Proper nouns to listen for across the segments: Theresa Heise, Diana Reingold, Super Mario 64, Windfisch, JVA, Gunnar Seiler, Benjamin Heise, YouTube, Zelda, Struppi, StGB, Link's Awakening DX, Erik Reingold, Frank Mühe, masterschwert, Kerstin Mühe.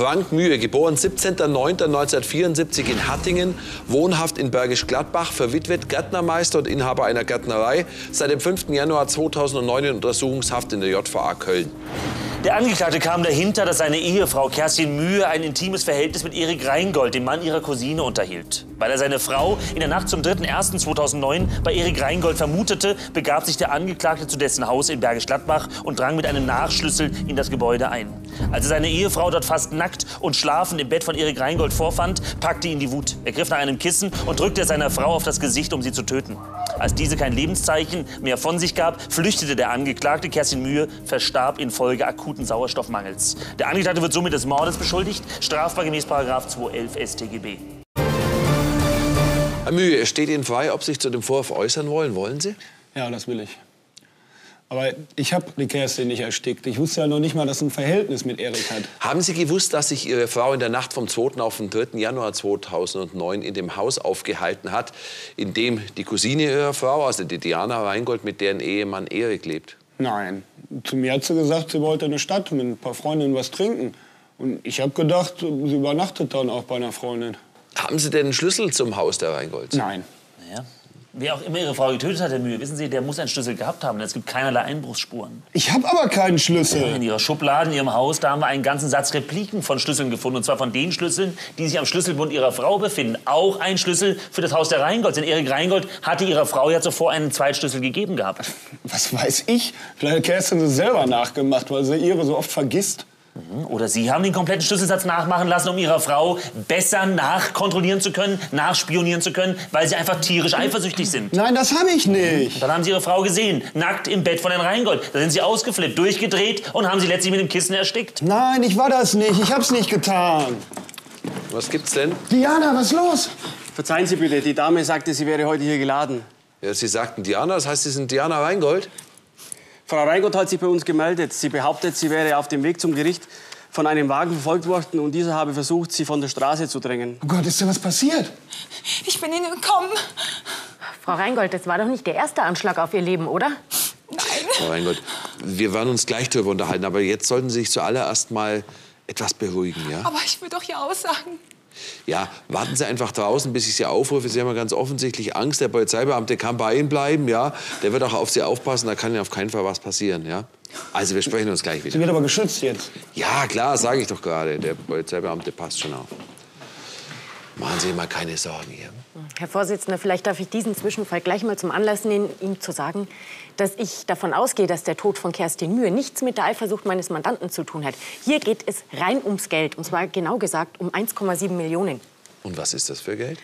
Frank Mühe, geboren 17.09.1974 in Hattingen, wohnhaft in Bergisch Gladbach, verwitwet, Gärtnermeister und Inhaber einer Gärtnerei, seit dem 5. Januar 2009 in Untersuchungshaft in der JVA Köln. Der Angeklagte kam dahinter, dass seine Ehefrau Kerstin Mühe ein intimes Verhältnis mit Erik Reingold, dem Mann ihrer Cousine, unterhielt. Weil er seine Frau in der Nacht zum 3.1.2009 bei Erik Reingold vermutete, begab sich der Angeklagte zu dessen Haus in Bergisch Gladbach und drang mit einem Nachschlüssel in das Gebäude ein. Als er seine Ehefrau dort fast nackt und schlafend im Bett von Erik Reingold vorfand, packte ihn die Wut. Er griff nach einem Kissen und drückte es seiner Frau auf das Gesicht, um sie zu töten. Als diese kein Lebenszeichen mehr von sich gab, flüchtete der Angeklagte. Kerstin Mühe verstarb infolge akuten Sauerstoffmangels. Der Angeklagte wird somit des Mordes beschuldigt, strafbar gemäß § 211 StGB. Herr Mühe, es steht Ihnen frei, ob Sie sich zu dem Vorwurf äußern wollen. Wollen Sie? Ja, das will ich. Aber ich habe die Kerstin nicht erstickt. Ich wusste ja noch nicht mal, dass sie ein Verhältnis mit Erik hat. Haben Sie gewusst, dass sich Ihre Frau in der Nacht vom 2. auf den 3. Januar 2009 in dem Haus aufgehalten hat, in dem die Cousine Ihrer Frau, also die Diana Reingold, mit deren Ehemann Erik lebt? Nein. Zu mir hat sie gesagt, sie wollte in eine Stadt mit ein paar Freundinnen was trinken. Und ich habe gedacht, sie übernachtet dann auch bei einer Freundin. Haben Sie denn einen Schlüssel zum Haus der Reingolds? Nein. Ja. Wer auch immer Ihre Frau getötet hat, Herr Mühe, wissen Sie, der muss einen Schlüssel gehabt haben. Denn es gibt keinerlei Einbruchsspuren. Ich habe aber keinen Schlüssel. In Ihrer Schublade, in Ihrem Haus, da haben wir einen ganzen Satz Repliken von Schlüsseln gefunden. Und zwar von den Schlüsseln, die sich am Schlüsselbund Ihrer Frau befinden. Auch ein Schlüssel für das Haus der Reingolds. Denn Erik Reingold hatte Ihrer Frau ja zuvor einen Zweitschlüssel gegeben gehabt. Was weiß ich? Vielleicht hat Kerstin sie selber nachgemacht, weil sie ihre so oft vergisst. Oder Sie haben den kompletten Schlüsselsatz nachmachen lassen, um Ihrer Frau besser nachkontrollieren zu können, nachspionieren zu können, weil Sie einfach tierisch eifersüchtig sind. Nein, das habe ich nicht. Und dann haben Sie Ihre Frau gesehen, nackt im Bett von Herrn Reingold. Da sind Sie ausgeflippt, durchgedreht und haben sie letztlich mit dem Kissen erstickt. Nein, ich war das nicht. Ich hab's nicht getan. Was gibt's denn? Diana, was ist los? Verzeihen Sie bitte, die Dame sagte, sie wäre heute hier geladen. Ja, Sie sagten Diana, das heißt, Sie sind Diana Reingold? Frau Reingold hat sich bei uns gemeldet. Sie behauptet, sie wäre auf dem Weg zum Gericht von einem Wagen verfolgt worden und dieser habe versucht, sie von der Straße zu drängen. Oh Gott, ist denn was passiert? Ich bin Ihnen entkommen. Frau Reingold, das war doch nicht der erste Anschlag auf Ihr Leben, oder? Nein. Frau Reingold, wir werden uns gleich darüber unterhalten, aber jetzt sollten Sie sich zuallererst mal etwas beruhigen, ja? Aber ich will doch hier aussagen. Ja, warten Sie einfach draußen, bis ich Sie aufrufe. Sie haben ja ganz offensichtlich Angst. Der Polizeibeamte kann bei Ihnen bleiben, ja. Der wird auch auf Sie aufpassen, da kann Ihnen auf keinen Fall was passieren, ja. Also, wir sprechen uns gleich wieder. Sie wird aber geschützt jetzt. Ja, klar, sage ich doch gerade. Der Polizeibeamte passt schon auf. Machen Sie mal keine Sorgen hier. Herr Vorsitzender, vielleicht darf ich diesen Zwischenfall gleich mal zum Anlass nehmen, ihm zu sagen, dass ich davon ausgehe, dass der Tod von Kerstin Mühe nichts mit der Eifersucht meines Mandanten zu tun hat. Hier geht es rein ums Geld, und zwar genau gesagt um 1,7 Millionen. Und was ist das für Geld?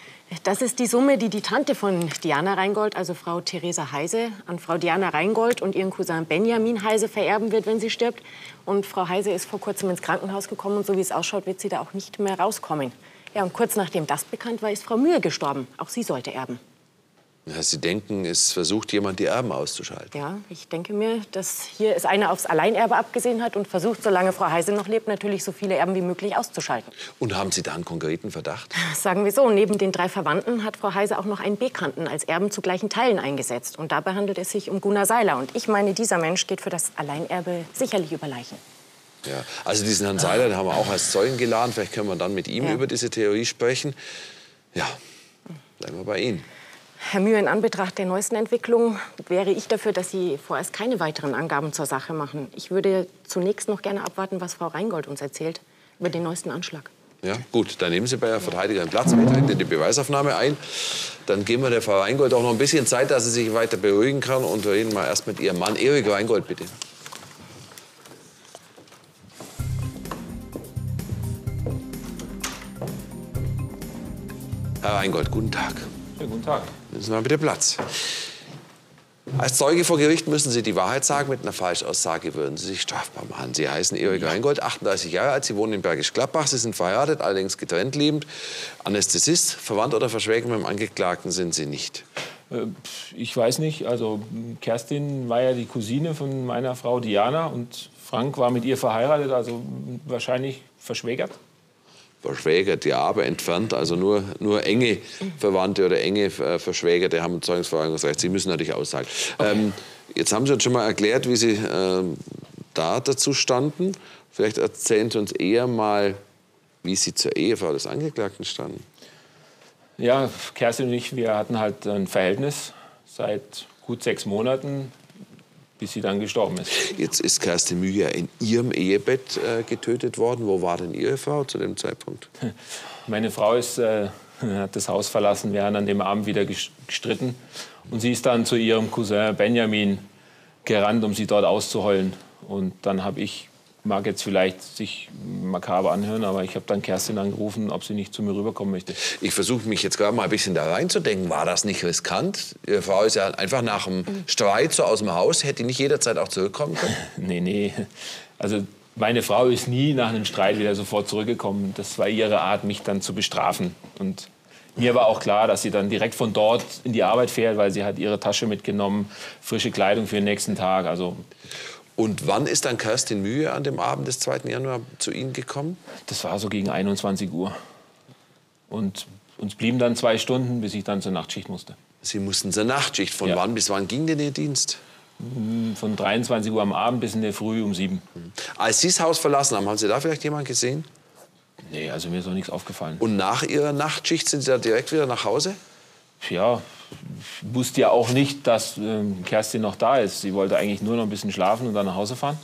Das ist die Summe, die die Tante von Diana Reingold, also Frau Theresa Heise, an Frau Diana Reingold und ihren Cousin Benjamin Heise vererben wird, wenn sie stirbt. Und Frau Heise ist vor kurzem ins Krankenhaus gekommen und so wie es ausschaut, wird sie da auch nicht mehr rauskommen. Ja, und kurz nachdem das bekannt war, ist Frau Mühe gestorben. Auch sie sollte erben. Ja, Sie denken, es versucht jemand, die Erben auszuschalten? Ja, ich denke mir, dass hier es einer aufs Alleinerbe abgesehen hat und versucht, solange Frau Heise noch lebt, natürlich so viele Erben wie möglich auszuschalten. Und haben Sie da einen konkreten Verdacht? Sagen wir so, neben den 3 Verwandten hat Frau Heise auch noch einen Bekannten als Erben zu gleichen Teilen eingesetzt. Und dabei handelt es sich um Gunnar Seiler. Und ich meine, dieser Mensch geht für das Alleinerbe sicherlich über Leichen. Ja, also diesen Herrn Seiler, den haben wir auch als Zeugen geladen. Vielleicht können wir dann mit ihm über diese Theorie sprechen. Ja, bleiben wir bei Ihnen. Herr Mühe, in Anbetracht der neuesten Entwicklung wäre ich dafür, dass Sie vorerst keine weiteren Angaben zur Sache machen. Ich würde zunächst noch gerne abwarten, was Frau Reingold uns erzählt über den neuesten Anschlag. Ja, gut, dann nehmen Sie bei der Verteidigerin Platz, wir treten in die Beweisaufnahme ein. Dann geben wir der Frau Reingold auch noch ein bisschen Zeit, dass sie sich weiter beruhigen kann. Und reden mal erst mit ihrem Mann Erik Reingold, bitte. Herr Reingold, guten Tag. Ja, guten Tag. Nehmen Sie mal bitte Platz. Als Zeuge vor Gericht müssen Sie die Wahrheit sagen. Mit einer Falschaussage würden Sie sich strafbar machen. Sie heißen Erik Reingold, 38 Jahre alt. Sie wohnen in Bergisch Gladbach. Sie sind verheiratet, allerdings getrennt lebend. Anästhesist, verwandt oder verschwägert mit dem Angeklagten sind Sie nicht. Ich weiß nicht. Also Kerstin war ja die Cousine von meiner Frau Diana. Und Frank war mit ihr verheiratet, also wahrscheinlich verschwägert. Verschwägert, ja, aber entfernt, also nur enge Verwandte oder enge Verschwägerte haben Zeugungsverweigerungsrecht. Sie müssen natürlich aussagen. Okay. Jetzt haben Sie uns schon mal erklärt, wie Sie da dazu standen. Vielleicht erzählen Sie uns eher mal, Wie ist sie zur Ehefrau des Angeklagten standen? Ja, Kerstin und ich, wir hatten halt ein Verhältnis seit gut 6 Monaten, bis sie dann gestorben ist. Jetzt ist Kerstin Mühe in ihrem Ehebett getötet worden. Wo war denn ihre Frau zu dem Zeitpunkt? Meine Frau ist, hat das Haus verlassen. Wir haben an dem Abend wieder gestritten. Und sie ist dann zu ihrem Cousin Benjamin gerannt, um sie dort auszuheulen. Und dann habe ich, mag jetzt vielleicht sich makaber anhören, aber ich habe dann Kerstin angerufen, ob sie nicht zu mir rüberkommen möchte. Ich versuche mich jetzt gerade mal ein bisschen da reinzudenken. War das nicht riskant? Ihre Frau ist ja einfach nach dem Streit so aus dem Haus. Hätte die nicht jederzeit auch zurückkommen können? Nee. Also meine Frau ist nie nach einem Streit wieder sofort zurückgekommen. Das war ihre Art, mich dann zu bestrafen. Und mir war auch klar, dass sie dann direkt von dort in die Arbeit fährt, weil sie hat ihre Tasche mitgenommen, frische Kleidung für den nächsten Tag. Also und wann ist dann Kerstin Mühe an dem Abend des 2. Januar zu Ihnen gekommen? Das war so gegen 21 Uhr. Und uns blieben dann 2 Stunden, bis ich dann zur Nachtschicht musste. Sie mussten zur Nachtschicht. Von wann bis wann ging denn Ihr Dienst? Von 23 Uhr am Abend bis in der Früh um 7. Als Sie das Haus verlassen haben, haben Sie da vielleicht jemanden gesehen? Nee, also mir ist noch nichts aufgefallen. Und nach Ihrer Nachtschicht sind Sie da direkt wieder nach Hause? Ja, ich wusste ja auch nicht, dass Kerstin noch da ist. Sie wollte eigentlich nur noch ein bisschen schlafen und dann nach Hause fahren.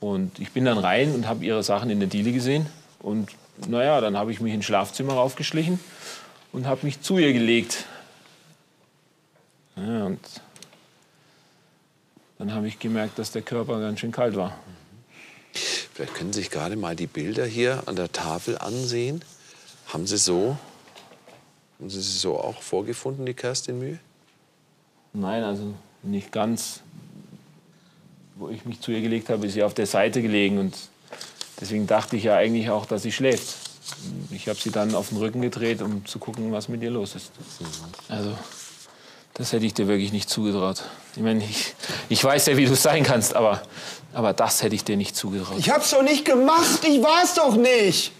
Und ich bin dann rein und habe ihre Sachen in der Diele gesehen. Und naja, dann habe ich mich ins Schlafzimmer raufgeschlichen und habe mich zu ihr gelegt. Ja, und dann habe ich gemerkt, dass der Körper ganz schön kalt war. Vielleicht können Sie sich gerade mal die Bilder hier an der Tafel ansehen. Haben Sie sie so auch vorgefunden, die Kerstin Mühe? Nein, also nicht ganz. Wo ich mich zu ihr gelegt habe, ist sie auf der Seite gelegen. Und deswegen dachte ich ja eigentlich auch, dass sie schläft. Ich habe sie dann auf den Rücken gedreht, um zu gucken, was mit ihr los ist. Also, das hätte ich dir wirklich nicht zugetraut. Ich meine, ich weiß ja, wie du es sein kannst, aber das hätte ich dir nicht zugetraut. Ich hab's doch nicht gemacht! Ich war's doch nicht!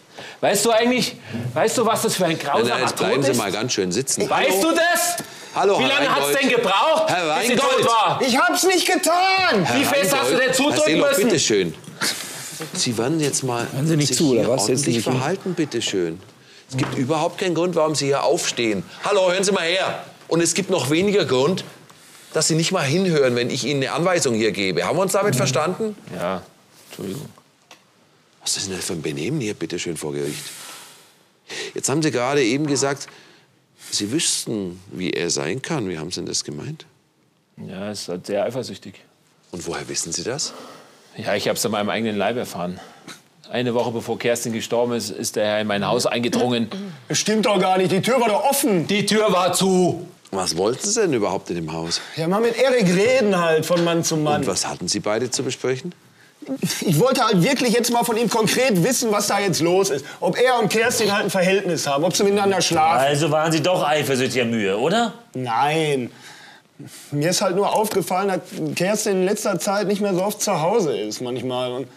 Weißt du, was das für ein grausamer Tod ist? Bleiben Sie mal ganz schön sitzen. Weißt du das? Hallo, Herr Reingold. Wie lange hat's denn gebraucht, Herr Reingold, bis sie tot war? Ich hab's nicht getan! Wie fest hast du denn zudrücken müssen? Bitte schön. Sie werden jetzt mal ordentlich verhalten, bitte schön. Es gibt überhaupt keinen Grund, warum Sie hier aufstehen. Hallo, hören Sie mal her. Und es gibt noch weniger Grund, dass Sie nicht mal hinhören, wenn ich Ihnen eine Anweisung hier gebe. Haben wir uns damit verstanden? Ja, Entschuldigung. Was ist denn das für ein Benehmen hier, bitte schön, vor Gericht? Jetzt haben Sie gerade eben gesagt, Sie wüssten, wie er sein kann. Wie haben Sie denn das gemeint? Ja, er ist halt sehr eifersüchtig. Und woher wissen Sie das? Ja, ich habe es an meinem eigenen Leib erfahren. Eine Woche bevor Kerstin gestorben ist, ist der Herr in mein Haus eingedrungen. Das stimmt doch gar nicht, die Tür war doch offen. Die Tür war zu. Was wollten Sie denn überhaupt in dem Haus? Ja, mal mit Erik reden halt, von Mann zu Mann. Und was hatten Sie beide zu besprechen? Ich wollte halt wirklich jetzt mal von ihm konkret wissen, was da jetzt los ist. Ob er und Kerstin halt ein Verhältnis haben, ob sie miteinander schlafen. Also waren Sie doch eifersüchtiger Mühe, oder? Nein. Mir ist halt nur aufgefallen, dass Kerstin in letzter Zeit nicht mehr so oft zu Hause ist manchmal. Und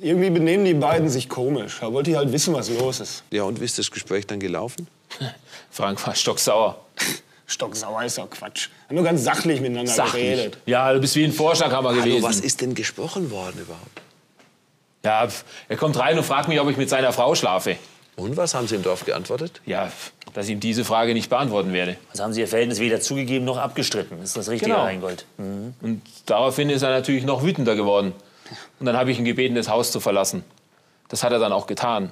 irgendwie benehmen die beiden sich komisch. Da wollte ich halt wissen, was los ist. Ja, und wie ist das Gespräch dann gelaufen? Frank war stocksauer. Stocksauer ist doch Quatsch. Wir haben nur ganz sachlich miteinander geredet. Ja, du bist wie ein Vorschlaghammer gewesen. Was ist denn gesprochen worden überhaupt? Ja, er kommt rein und fragt mich, ob ich mit seiner Frau schlafe. Und was haben Sie im Dorf geantwortet? Ja, dass ich ihm diese Frage nicht beantworten werde. Also haben Sie Ihr Verhältnis weder zugegeben noch abgestritten. Ist das richtig, Herr Reingold? Mhm. Und daraufhin ist er natürlich noch wütender geworden. Und dann habe ich ihn gebeten, das Haus zu verlassen. Das hat er dann auch getan.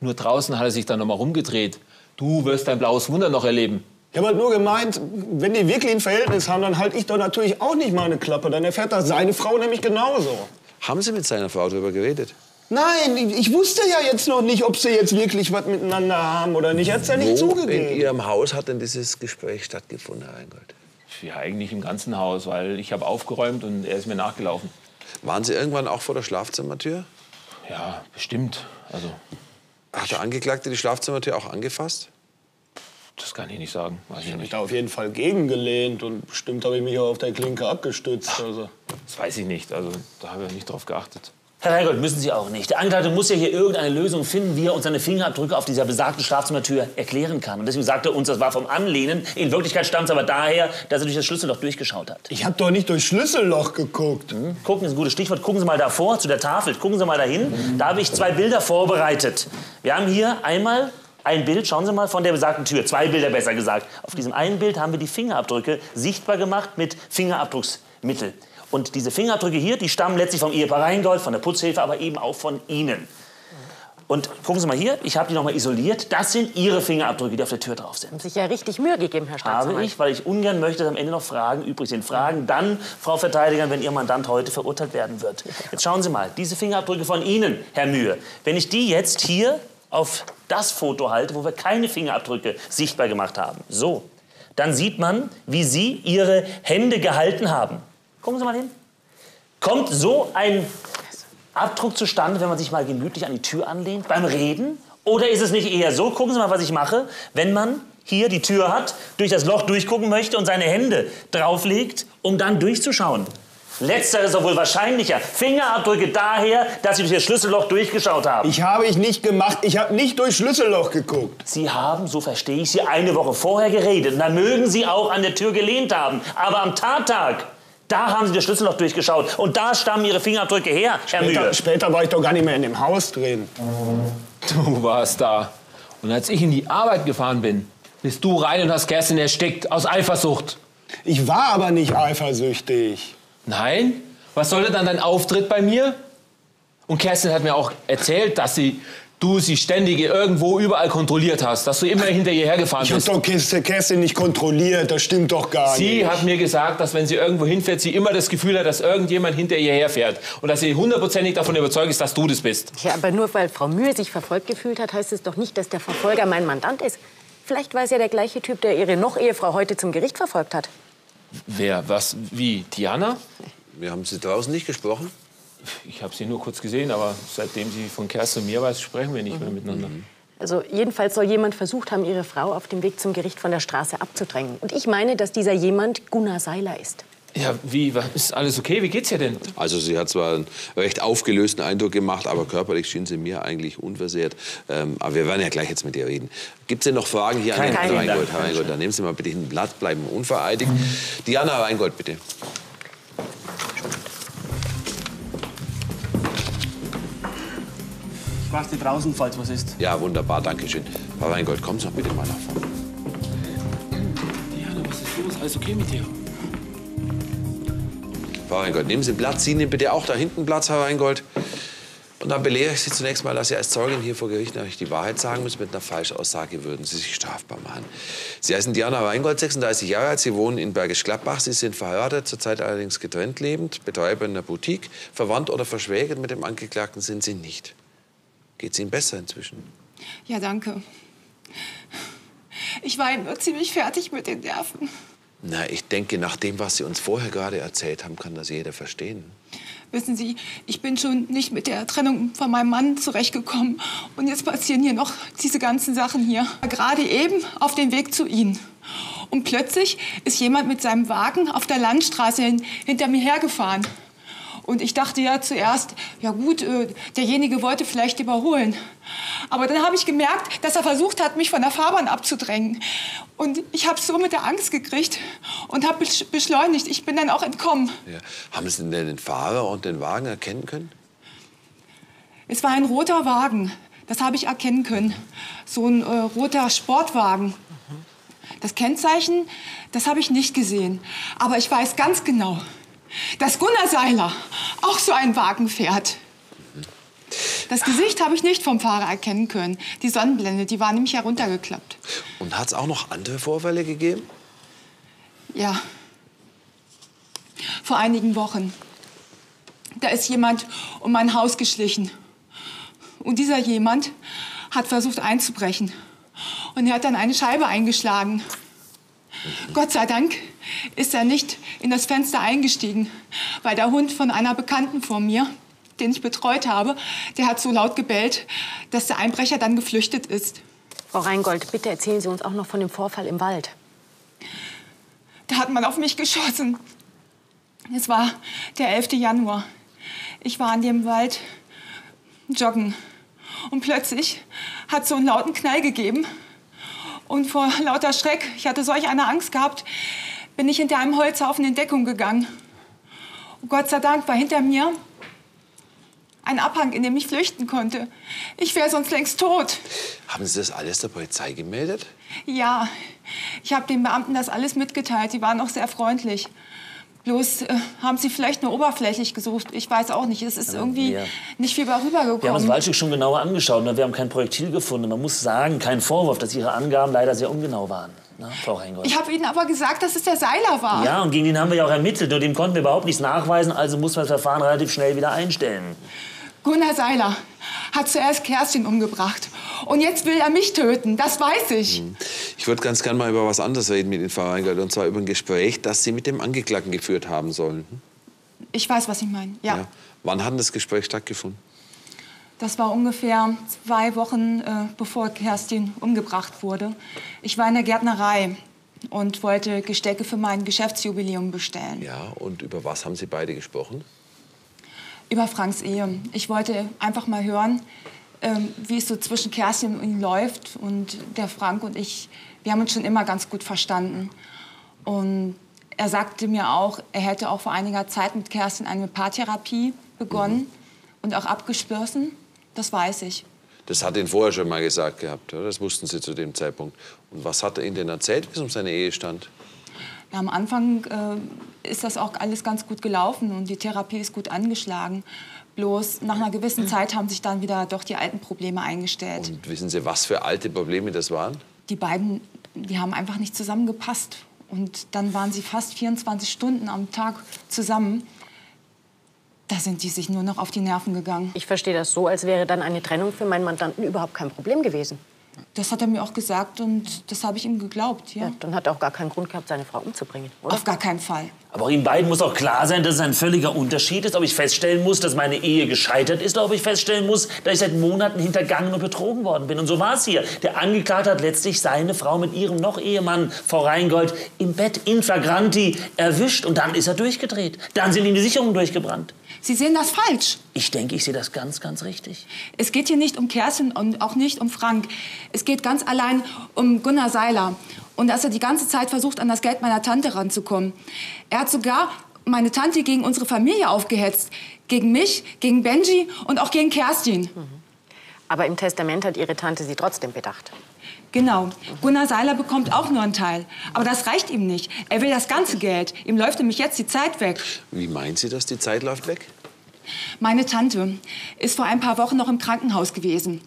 Nur draußen hat er sich dann nochmal rumgedreht. Du wirst dein blaues Wunder noch erleben. Ich habe halt nur gemeint, wenn die wirklich ein Verhältnis haben, dann halte ich doch natürlich auch nicht meine Klappe. Dann erfährt das seine Frau nämlich genauso. Haben Sie mit seiner Frau darüber geredet? Nein, ich wusste ja jetzt noch nicht, ob sie jetzt wirklich was miteinander haben oder nicht. Er hat es ja nicht zugegeben. In Ihrem Haus hat denn dieses Gespräch stattgefunden, Herr Reingold? Ja, eigentlich im ganzen Haus, weil ich habe aufgeräumt und er ist mir nachgelaufen. Waren Sie irgendwann auch vor der Schlafzimmertür? Ja, bestimmt. Also, hat der Angeklagte die Schlafzimmertür auch angefasst? Das kann ich nicht sagen. Ich habe mich da auf jeden Fall gegengelehnt und bestimmt habe ich mich auch auf der Klinke abgestützt. Also. Das weiß ich nicht, also da habe ich nicht drauf geachtet. Herr Reingold, müssen Sie auch nicht. Der Angeklagte muss ja hier irgendeine Lösung finden, wie er uns seine Fingerabdrücke auf dieser besagten Schlafzimmertür erklären kann. Und deswegen sagt er uns, das war vom Anlehnen. In Wirklichkeit stammt es aber daher, dass er durch das Schlüsselloch durchgeschaut hat. Ich habe doch nicht durch Schlüsselloch geguckt. Hm? Gucken ist ein gutes Stichwort. Gucken Sie mal davor, zu der Tafel. Gucken Sie mal dahin. Da habe ich zwei Bilder vorbereitet. Wir haben hier einmal ein Bild, schauen Sie mal, von der besagten Tür. Zwei Bilder besser gesagt. Auf diesem einen Bild haben wir die Fingerabdrücke sichtbar gemacht mit Fingerabdrucksmittel. Und diese Fingerabdrücke hier, die stammen letztlich vom Ehepaar Reingold, von der Putzhilfe, aber eben auch von Ihnen. Und gucken Sie mal hier, ich habe die noch mal isoliert. Das sind Ihre Fingerabdrücke, die auf der Tür drauf sind. Sie haben sich ja richtig Mühe gegeben, Herr Staatsanwalt. Habe ich, weil ich ungern möchte, dass am Ende noch Fragen übrig sind. Fragen dann, Frau Verteidigerin, wenn Ihr Mandant heute verurteilt werden wird. Jetzt schauen Sie mal, diese Fingerabdrücke von Ihnen, Herr Mühe. Wenn ich die jetzt hier auf das Foto halte, wo wir keine Fingerabdrücke sichtbar gemacht haben, so, dann sieht man, wie Sie Ihre Hände gehalten haben. Gucken Sie mal hin. Kommt so ein Abdruck zustande, wenn man sich mal gemütlich an die Tür anlehnt, beim Reden? Oder ist es nicht eher so? Gucken Sie mal, was ich mache, wenn man hier die Tür hat, durch das Loch durchgucken möchte und seine Hände drauflegt, um dann durchzuschauen. Letzteres ist doch wohl wahrscheinlicher. Fingerabdrücke daher, dass Sie durch das Schlüsselloch durchgeschaut haben. Ich habe ich nicht gemacht. Ich habe nicht durch Schlüsselloch geguckt. Sie haben, so verstehe ich Sie, eine Woche vorher geredet. Und dann mögen Sie auch an der Tür gelehnt haben. Aber am Tattag, da haben Sie das Schlüsselloch durchgeschaut. Und da stammen Ihre Fingerabdrücke her, Herr Mühe. Später war ich doch gar nicht mehr in dem Haus drin. Du warst da. Und als ich in die Arbeit gefahren bin, bist du rein und hast Kerstin erstickt. Aus Eifersucht. Ich war aber nicht eifersüchtig. Nein? Was sollte dann dein Auftritt bei mir? Und Kerstin hat mir auch erzählt, dass du sie ständig irgendwo überall kontrolliert hast, dass du immer hinter ihr hergefahren bist. Ich hab doch Kerstin nicht kontrolliert, das stimmt doch gar nicht. Sie hat mir gesagt, dass wenn sie irgendwo hinfährt, sie immer das Gefühl hat, dass irgendjemand hinter ihr herfährt. Und dass sie hundertprozentig davon überzeugt ist, dass du das bist. Ja, aber nur weil Frau Mühe sich verfolgt gefühlt hat, heißt es doch nicht, dass der Verfolger mein Mandant ist. Vielleicht war es ja der gleiche Typ, der ihre Noch-Ehefrau heute zum Gericht verfolgt hat. Wer? Was? Wie? Diana? Wir haben sie draußen nicht gesprochen. Ich habe sie nur kurz gesehen, aber seitdem sie von Kerstin und mir weiß, sprechen wir nicht mehr miteinander. Also jedenfalls soll jemand versucht haben, ihre Frau auf dem Weg zum Gericht von der Straße abzudrängen. Und ich meine, dass dieser jemand Gunnar Seiler ist. Ja, wie? Ist alles okay? Wie geht's ihr denn? Also sie hat zwar einen recht aufgelösten Eindruck gemacht, aber körperlich schien sie mir eigentlich unversehrt. Aber wir werden ja gleich jetzt mit ihr reden. Gibt's denn noch Fragen hier an Herrn Reingold? Herr Reingold, dann nehmen Sie mal bitte hinten Blatt, bleiben unvereidigt. Diana Reingold, bitte. Ich mach' dir draußen, falls was ist. Ja, wunderbar, danke schön. Frau Reingold, kommen Sie doch bitte mal nach vorne. Diana, was ist los? Alles okay mit dir? Frau Reingold, nehmen Sie Platz. Sie nehmen bitte auch da hinten Platz, Herr Reingold. Und dann belehre ich Sie zunächst mal, dass Sie als Zeugin hier vor Gericht natürlich die Wahrheit sagen müssen. Mit einer Falschaussage würden Sie sich strafbar machen. Sie heißen Diana Reingold, 36 Jahre alt. Sie wohnen in Bergisch Gladbach. Sie sind verheiratet, zurzeit allerdings getrennt lebend, Betreiber einer Boutique. Verwandt oder verschwägert mit dem Angeklagten sind Sie nicht. Geht's Ihnen besser inzwischen? Ja, danke. Ich war nur ziemlich fertig mit den Nerven. Na, ich denke, nach dem, was Sie uns vorher gerade erzählt haben, kann das jeder verstehen. Wissen Sie, ich bin schon nicht mit der Trennung von meinem Mann zurechtgekommen. Und jetzt passieren hier noch diese ganzen Sachen hier. Gerade eben auf dem Weg zu Ihnen. Und plötzlich ist jemand mit seinem Wagen auf der Landstraße hinter mir hergefahren. Und ich dachte ja zuerst, ja gut, derjenige wollte vielleicht überholen. Aber dann habe ich gemerkt, dass er versucht hat, mich von der Fahrbahn abzudrängen. Und ich habe so mit der Angst gekriegt und habe beschleunigt. Ich bin dann auch entkommen. Ja. Haben Sie denn den Fahrer und den Wagen erkennen können? Es war ein roter Wagen. Das habe ich erkennen können. So ein roter Sportwagen. Das Kennzeichen, das habe ich nicht gesehen. Aber ich weiß ganz genau, dass Gunnar Seiler auch so einen Wagen fährt. Das Gesicht habe ich nicht vom Fahrer erkennen können. Die Sonnenblende, die war nämlich heruntergeklappt. Und hat es auch noch andere Vorfälle gegeben? Ja. Vor einigen Wochen. Da ist jemand um mein Haus geschlichen. Und dieser jemand hat versucht einzubrechen. Und er hat dann eine Scheibe eingeschlagen. Gott sei Dank ist er nicht in das Fenster eingestiegen, weil der Hund von einer Bekannten von mir, den ich betreut habe, der hat so laut gebellt, dass der Einbrecher dann geflüchtet ist. Frau Reingold, bitte erzählen Sie uns auch noch von dem Vorfall im Wald. Da hat man auf mich geschossen. Es war der 11. Januar. Ich war an dem Wald joggen und plötzlich hat es so einen lauten Knall gegeben. Und vor lauter Schreck, ich hatte solch eine Angst gehabt, bin ich hinter einem Holzhaufen in Deckung gegangen. Und Gott sei Dank war hinter mir ein Abhang, in dem ich flüchten konnte. Ich wäre sonst längst tot. Haben Sie das alles der Polizei gemeldet? Ja, ich habe den Beamten das alles mitgeteilt. Die waren auch sehr freundlich. Bloß haben Sie vielleicht nur oberflächlich gesucht. Ich weiß auch nicht. Es ist irgendwie nicht viel rübergekommen. Wir haben das Waldstück schon genauer angeschaut. Ne? Wir haben kein Projektil gefunden. Man muss sagen, kein Vorwurf, dass Ihre Angaben leider sehr ungenau waren. Na, Frau Reingold. Ich habe Ihnen aber gesagt, dass es der Seiler war. Ja, und gegen den haben wir ja auch ermittelt. Nur dem konnten wir überhaupt nichts nachweisen. Also muss man das Verfahren relativ schnell wieder einstellen. Gunnar Seiler hat zuerst Kerstin umgebracht. Und jetzt will er mich töten, das weiß ich. Ich würde ganz gerne mal über was anderes reden mit Ihnen, Frau Reingold. Und zwar über ein Gespräch, das Sie mit dem Angeklagten geführt haben sollen. Ich weiß, was Sie meinen, ja. Wann hat das Gespräch stattgefunden? Das war ungefähr 2 Wochen, bevor Kerstin umgebracht wurde. Ich war in der Gärtnerei und wollte Gestecke für mein Geschäftsjubiläum bestellen. Ja, und über was haben Sie beide gesprochen? Über Franks Ehe. Ich wollte einfach mal hören, wie es so zwischen Kerstin und ihm läuft. Und der Frank und ich, wir haben uns schon immer ganz gut verstanden. Und er sagte mir auch, er hätte auch vor einiger Zeit mit Kerstin eine Paartherapie begonnen und auch abgeschlossen. Das weiß ich. Das hat ihn vorher schon mal gesagt gehabt, oder? Das wussten Sie zu dem Zeitpunkt. Und was hat er Ihnen denn erzählt, wie es um seine Ehe stand? Ja, am Anfang ist das auch alles ganz gut gelaufen und die Therapie ist gut angeschlagen. Bloß nach einer gewissen Zeit haben sich dann wieder doch die alten Probleme eingestellt. Und wissen Sie, was für alte Probleme das waren? Die beiden, die haben einfach nicht zusammengepasst. Und dann waren sie fast 24 Stunden am Tag zusammen. Da sind die sich nur noch auf die Nerven gegangen. Ich verstehe das so, als wäre dann eine Trennung für meinen Mandanten überhaupt kein Problem gewesen. Das hat er mir auch gesagt und das habe ich ihm geglaubt, ja. Dann hat er auch gar keinen Grund gehabt, seine Frau umzubringen, oder? Auf gar keinen Fall. Aber Ihnen beiden muss auch klar sein, dass es ein völliger Unterschied ist, ob ich feststellen muss, dass meine Ehe gescheitert ist, oder ob ich feststellen muss, dass ich seit Monaten hintergangen und betrogen worden bin. Und so war es hier. Der Angeklagte hat letztlich seine Frau mit ihrem Noch-Ehemann, Frau Reingold, im Bett in flagranti erwischt. Und dann ist er durchgedreht. Dann sind ihm die Sicherungen durchgebrannt. Sie sehen das falsch. Ich denke, ich sehe das ganz, ganz richtig. Es geht hier nicht um Kerstin und auch nicht um Frank. Es geht ganz allein um Gunnar Seiler. Und dass er die ganze Zeit versucht, an das Geld meiner Tante ranzukommen. Er hat sogar meine Tante gegen unsere Familie aufgehetzt. Gegen mich, gegen Benji und auch gegen Kerstin. Aber im Testament hat Ihre Tante Sie trotzdem bedacht. Genau. Gunnar Seiler bekommt auch nur einen Teil. Aber das reicht ihm nicht. Er will das ganze Geld. Ihm läuft nämlich jetzt die Zeit weg. Wie meint sie, dass die Zeit läuft weg? Meine Tante ist vor ein paar Wochen noch im Krankenhaus gewesen.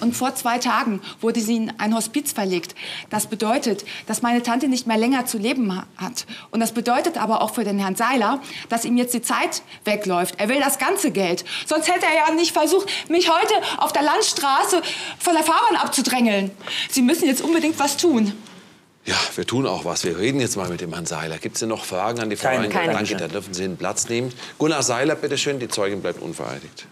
Und vor 2 Tagen wurde sie in ein Hospiz verlegt. Das bedeutet, dass meine Tante nicht mehr länger zu leben hat. Und das bedeutet aber auch für den Herrn Seiler, dass ihm jetzt die Zeit wegläuft. Er will das ganze Geld. Sonst hätte er ja nicht versucht, mich heute auf der Landstraße von der Fahrbahn abzudrängeln. Sie müssen jetzt unbedingt was tun. Ja, wir tun auch was. Wir reden jetzt mal mit dem Herrn Seiler. Gibt es denn noch Fragen an die Frau Reingold? Danke, da dürfen Sie einen Platz nehmen. Gunnar Seiler, bitteschön, die Zeugin bleibt unvereidigt.